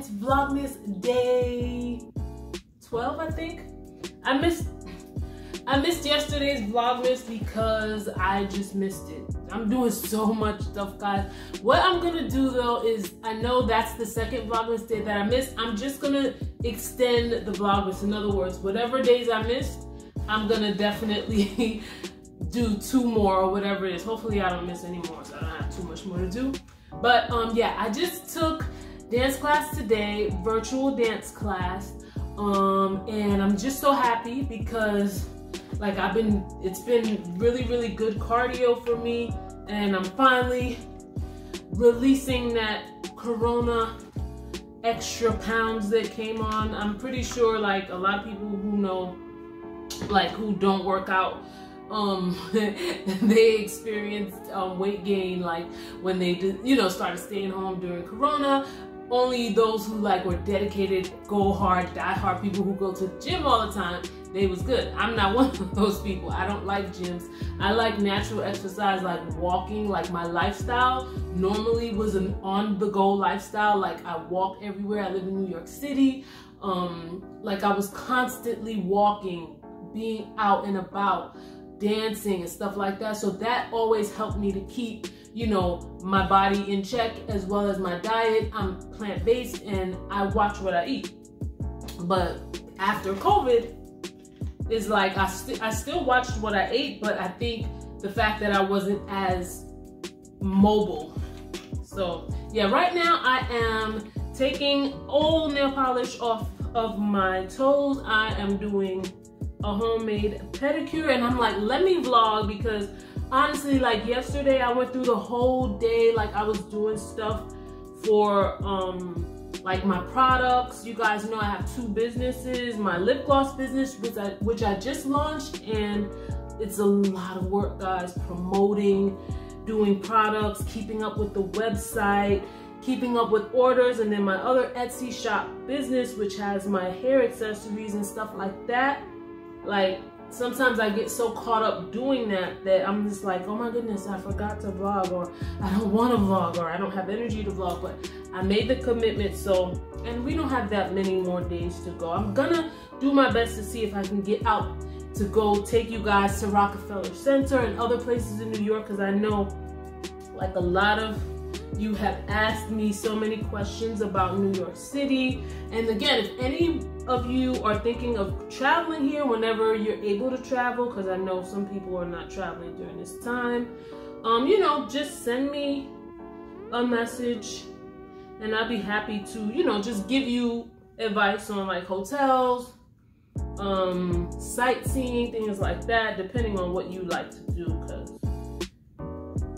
It's Vlogmas day 12, I think. I missed yesterday's Vlogmas because I just missed it. I'm doing so much stuff, guys. What I'm gonna do though is, I know that's the second Vlogmas day that I missed. I'm just gonna extend the Vlogmas. In other words, whatever days I missed, I'm gonna definitely do two more or whatever it is. Hopefully I don't miss any more, so I don't have too much more to do. But yeah, I just took dance class today, virtual dance class. And I'm just so happy because like it's been really good cardio for me, and I'm finally releasing that Corona extra pounds that came on. I'm pretty sure like a lot of people who know, like who don't work out, they experienced weight gain like when they did, you know, started staying home during Corona. Only those who like were dedicated, go hard, die hard people who go to the gym all the time, they was good. I'm not one of those people. I don't like gyms. I like natural exercise, like walking. Like my lifestyle normally was an on-the-go lifestyle. Like I walk everywhere. I live in New York City. Like I was constantly walking, being out and about, dancing and stuff like that. So that always helped me to keep, you know, my body in check as well as my diet. I'm plant-based and I watch what I eat. But after COVID, it's like I still watched what I ate, but I think the fact that I wasn't as mobile. So yeah, right now I am taking old nail polish off of my toes. I am doing a homemade pedicure, and I'm like, let me vlog, because honestly, like yesterday I went through the whole day, like I was doing stuff for like my products. You guys know I have two businesses, my lip gloss business, which I just launched, and it's a lot of work, guys, promoting, doing products, keeping up with the website, keeping up with orders, and then my other Etsy shop business, which has my hair accessories and stuff like that. Like sometimes I get so caught up doing that I'm just like, oh my goodness, I forgot to vlog, or I don't want to vlog, or I don't have energy to vlog, but I made the commitment. So, and we don't have that many more days to go. I'm gonna do my best to see if I can get out to go take you guys to Rockefeller Center and other places in New York, because I know like a lot of you have asked me so many questions about New York City. And again, if any of you are thinking of traveling here whenever you're able to travel, because I know some people are not traveling during this time, you know, just send me a message and I'll be happy to, you know, just give you advice on like hotels, sightseeing, things like that, depending on what you like to do. Because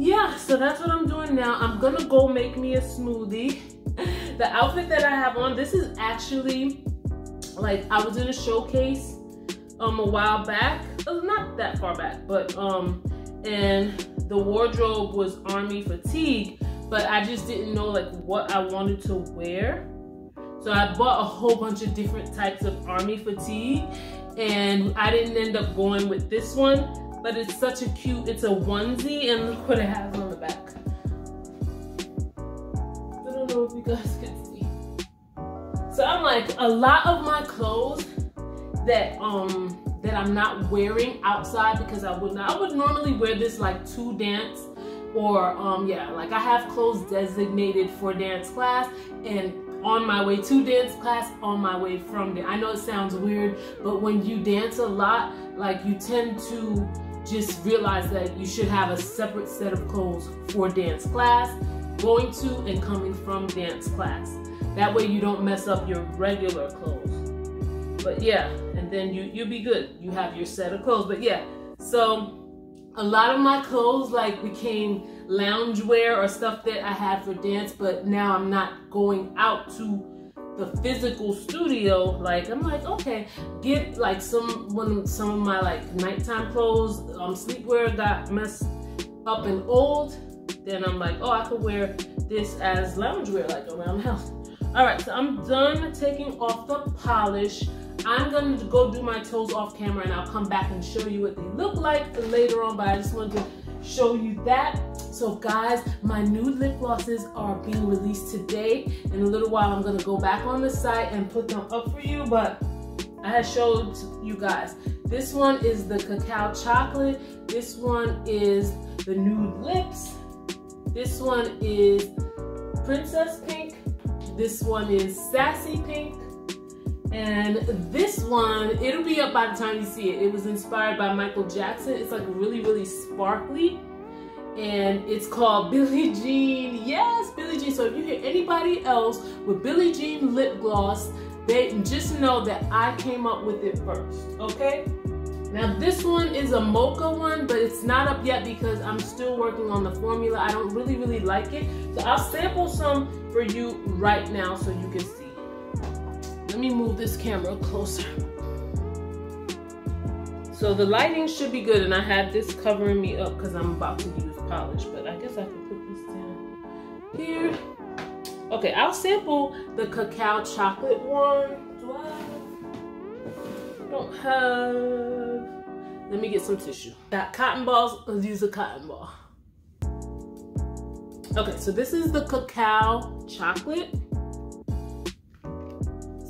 yeah, so that's what I'm doing now. I'm gonna go make me a smoothie. The outfit that I have on, this is actually like I was in a showcase a while back, not that far back, but and the wardrobe was army fatigue, but I just didn't know like what I wanted to wear, so I bought a whole bunch of different types of army fatigue, and I didn't end up going with this one. But it's such a cute, it's a onesie, and look what it has on the back. I don't know if you guys can see. So I'm like, a lot of my clothes that I'm not wearing outside, because I would normally wear this like to dance, or yeah, like I have clothes designated for dance class and on my way to dance class, on my way from there. I know it sounds weird, but when you dance a lot, like you tend to just realize that you should have a separate set of clothes for dance class, going to and coming from dance class. That way you don't mess up your regular clothes. But yeah, and then you'll be good. You have your set of clothes. But yeah, so a lot of my clothes like became loungewear or stuff that I had for dance, but now I'm not going out to the physical studio. Like I'm like, okay, get like some of my like nighttime clothes, sleepwear got messed up and old. Then I'm like, oh, I could wear this as loungewear like around the house. All right, so I'm done taking off the polish. I'm gonna go do my toes off camera, and I'll come back and show you what they look like later on. But I just wanted to show you that. So guys, my new lip glosses are being released today. In a little while, I'm gonna go back on the site and put them up for you, but I had showed you guys. This one is the cacao chocolate. This one is the nude lips. This one is princess pink. This one is sassy pink. And this one, it'll be up by the time you see it. It was inspired by Michael Jackson. It's like really, really sparkly. And it's called Billie Jean. Yes, Billie Jean. So if you hear anybody else with Billie Jean lip gloss, they just know that I came up with it first, okay? Now this one is a mocha one, but it's not up yet because I'm still working on the formula. I don't really, really like it. So I'll sample some for you right now so you can see. Let me move this camera closer. So the lighting should be good, and I have this covering me up because I'm about to use polish, but I guess I can put this down here. Okay, I'll sample the cacao chocolate one. Do I don't have, let me get some tissue. Got cotton balls, let's use a cotton ball. Okay, so this is the cacao chocolate.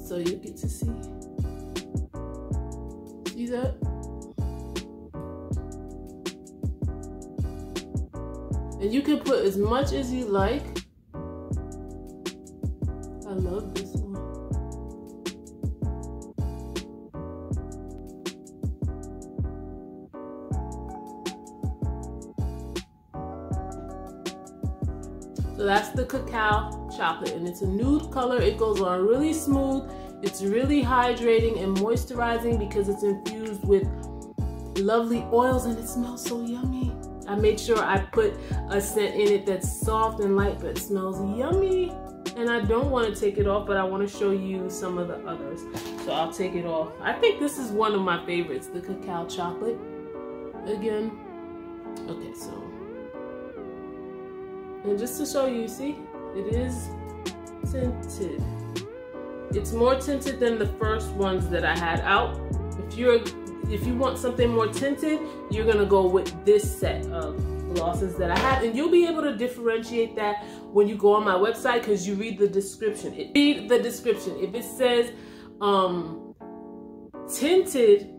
So you get to see that? And you can put as much as you like. I love this one. So that's the cacao chocolate, and it's a nude color. It goes on really smooth. It's really hydrating and moisturizing because it's infused with lovely oils, and it smells so yummy. I made sure I put a scent in it that's soft and light, but it smells yummy. And I don't want to take it off, but I want to show you some of the others. So I'll take it off. I think this is one of my favorites, the cacao chocolate. Again. Okay, so. And just to show you, see, it is tinted. It's more tinted than the first ones that I had out. If you want something more tinted, you're going to go with this set of glosses that I have, and you'll be able to differentiate that when you go on my website because you read the description. If it says tinted,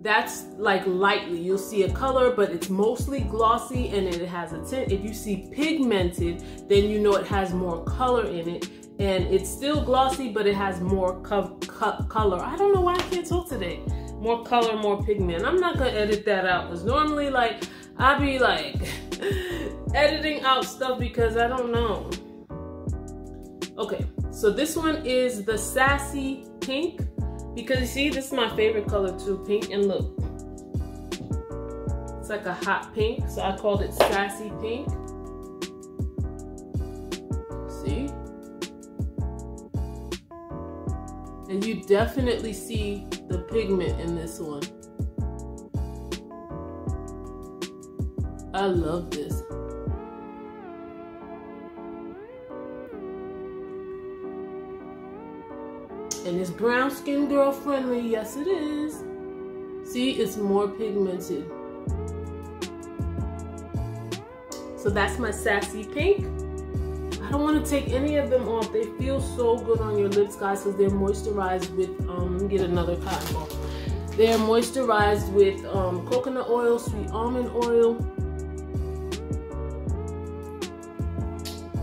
that's like lightly. You'll see a color, but it's mostly glossy and it has a tint. If you see pigmented, then you know it has more color in it, and it's still glossy, but it has more color. I don't know why I can't talk today. More color, more pigment. I'm not gonna edit that out because normally, like, I be like editing out stuff because I don't know. Okay, so this one is the sassy pink because you see, this is my favorite color too, pink, and look, it's like a hot pink, so I called it sassy pink. See? And you definitely see the pigment in this one. I love this. And it's brown skin girl friendly. Yes, it is. See, it's more pigmented. So that's my sassy pink. I don't want to take any of them off. They feel so good on your lips, guys, because they're moisturized with, let me get another cotton ball. They're moisturized with coconut oil, sweet almond oil.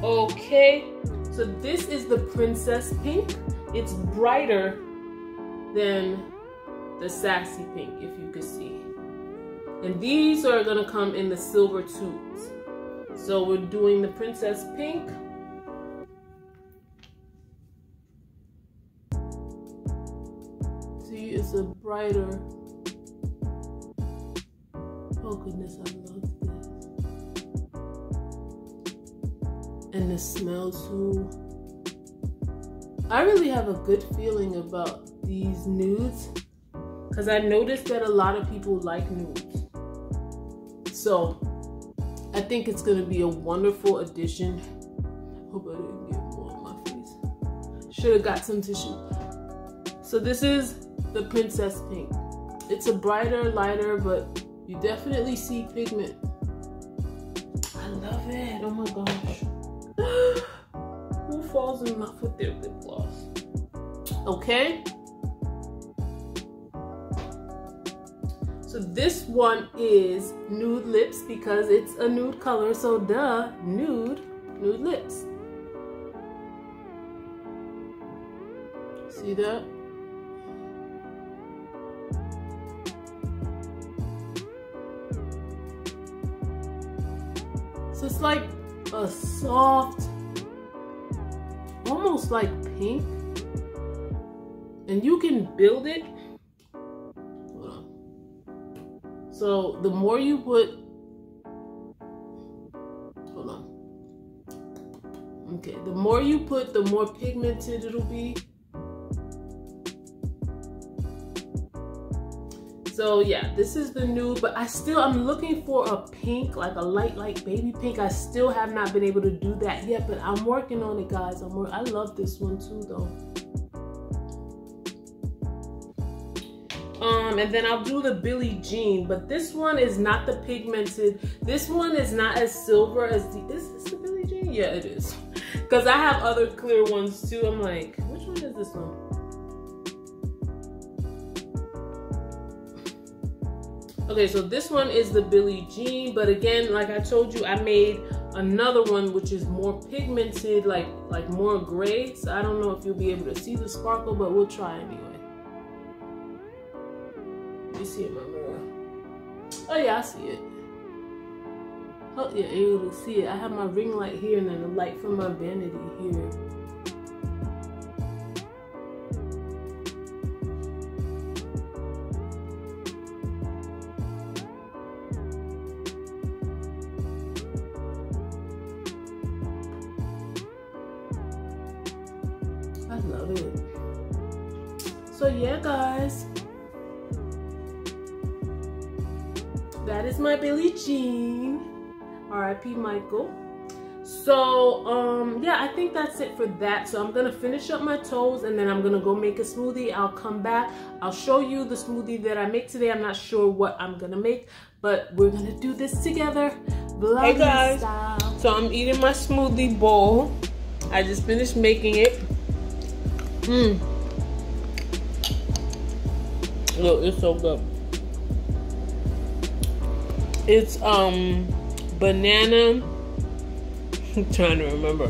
Okay, so this is the princess pink. It's brighter than the sassy pink, if you could see. And these are gonna come in the silver tubes. So we're doing the princess pink. See, it's a brighter. Oh goodness, I love this. And the smell too. I really have a good feeling about these nudes because I noticed that a lot of people like nudes. So I think it's gonna be a wonderful addition. Hope I didn't get more on my face. Should have got some tissue. So this is the princess pink. It's a brighter, lighter, but you definitely see pigment. I love bad. Oh my gosh. Who falls in love with their lip gloss? Okay. So this one is nude lips because it's a nude color. So duh, nude lips. See that? So it's like a soft, almost like pink. And you can build it. So the more you put, hold on. Okay, the more you put, the more pigmented it'll be. So yeah, this is the nude, but I'm looking for a pink, like a light baby pink. I still have not been able to do that yet, but I'm working on it, guys. I love this one too, though. And then I'll do the Billie Jean, but this one is not the pigmented. This one is not as silver as the, is this the Billie Jean? Yeah, it is. Cause I have other clear ones too. I'm like, which one is this one? Okay, so this one is the Billie Jean, but again, like I told you, I made another one which is more pigmented, like more gray. So I don't know if you'll be able to see the sparkle, but we'll try anyway. You see it in my mirror? Oh yeah, I see it. Oh yeah, you're able to see it. I have my ring light here and then the light from my vanity here. I love it. So yeah, guys, that is my Billie Jean. R.I.P. Michael. So yeah, I think that's it for that. So I'm gonna finish up my toes and then I'm gonna go make a smoothie. I'll come back. I'll show you the smoothie that I make today. I'm not sure what I'm gonna make, but we're gonna do this together. Vlogmas style. So I'm eating my smoothie bowl. I just finished making it. Look, it's so good. It's banana. I'm trying to remember.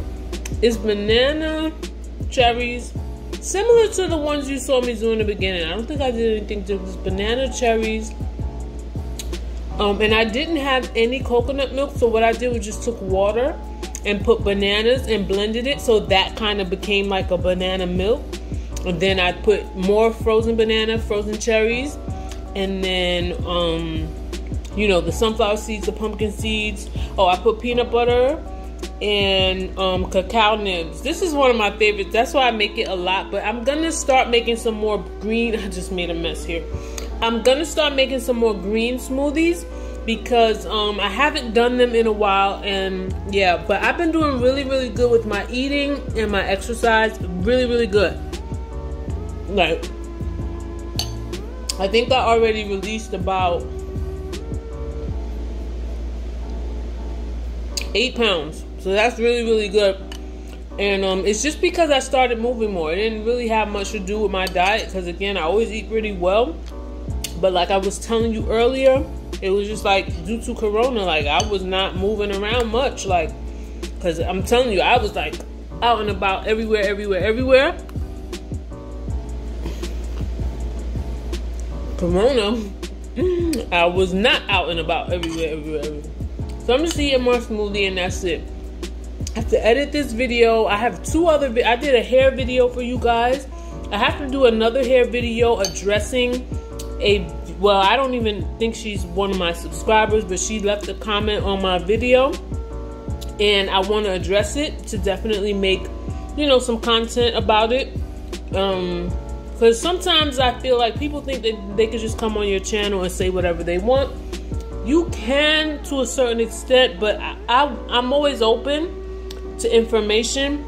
It's banana cherries, similar to the ones you saw me do in the beginning. I don't think I did anything to this. Banana cherries. And I didn't have any coconut milk, so what I did was just took water and put bananas and blended it, so that kind of became like a banana milk. And then I put more frozen banana, frozen cherries, and then you know, the sunflower seeds, the pumpkin seeds. Oh, I put peanut butter and cacao nibs. This is one of my favorites, that's why I make it a lot, but I'm gonna start making some more green. I just made a mess here. I'm gonna start making some more green smoothies because I haven't done them in a while, and yeah, but I've been doing really good with my eating and my exercise. Really good. Like, I think I already released about 8 pounds, so that's really good. And it's just because I started moving more. It didn't really have much to do with my diet because, again, I always eat pretty well, but like I was telling you earlier, it was just like due to Corona, like I was not moving around much, like, because I'm telling you, I was like out and about everywhere. Corona, I was not out and about everywhere. So I'm just eating more smoothie and that's it. I have to edit this video. I have two other, I did a hair video for you guys. I have to do another hair video addressing a, well, I don't even think she's one of my subscribers, but she left a comment on my video and I want to address it to definitely make, you know, some content about it. Because sometimes I feel like people think that they could just come on your channel and say whatever they want. You can to a certain extent, but I'm always open to information,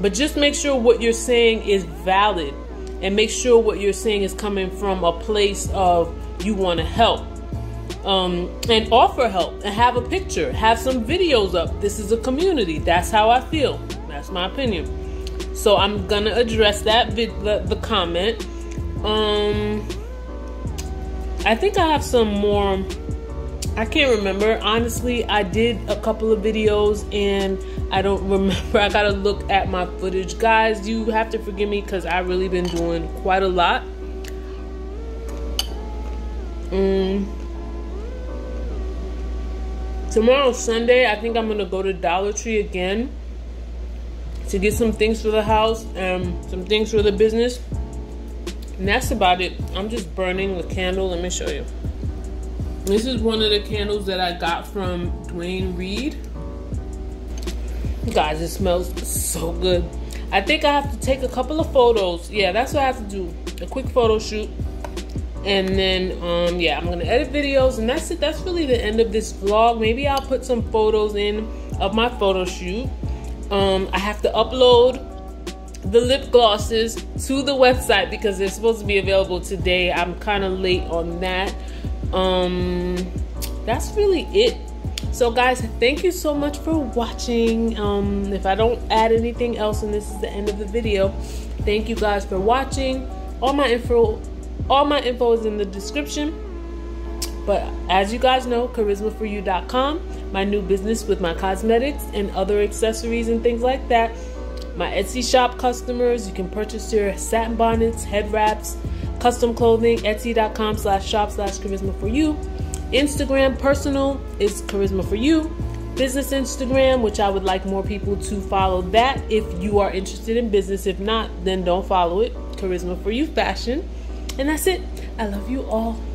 but just make sure what you're saying is valid. And make sure what you're saying is coming from a place of you want to help. and offer help and have a picture, have some videos up. This is a community. That's how I feel. That's my opinion. So I'm gonna address that the comment. I think I have some more. I can't remember. Honestly, I did a couple of videos and I don't remember. I gotta look at my footage. Guys, you have to forgive me because I've really been doing quite a lot. Tomorrow's Sunday. I think I'm gonna go to Dollar Tree again to get some things for the house and some things for the business. And that's about it. I'm just burning the candle. Let me show you. This is one of the candles that I got from Duane Reed. Guys, it smells so good. I think I have to take a couple of photos. Yeah, that's what I have to do. A quick photo shoot. And then, yeah, I'm going to edit videos. And that's it. That's really the end of this vlog. Maybe I'll put some photos in of my photo shoot. I have to upload the lip glosses to the website because they're supposed to be available today. I'm kind of late on that. That's really it. So guys, thank you so much for watching. If I don't add anything else and this is the end of the video, thank you guys for watching. All my info is in the description. But as you guys know, Kharyzma4u.com, my new business with my cosmetics and other accessories and things like that. My Etsy shop customers, you can purchase your satin bonnets, head wraps, custom clothing, etsy.com/shop/Kharyzma4u. Instagram personal is Kharyzma4u. Business Instagram, which I would like more people to follow that if you are interested in business. If not, then don't follow it. Kharyzma4u Fashion. And that's it. I love you all.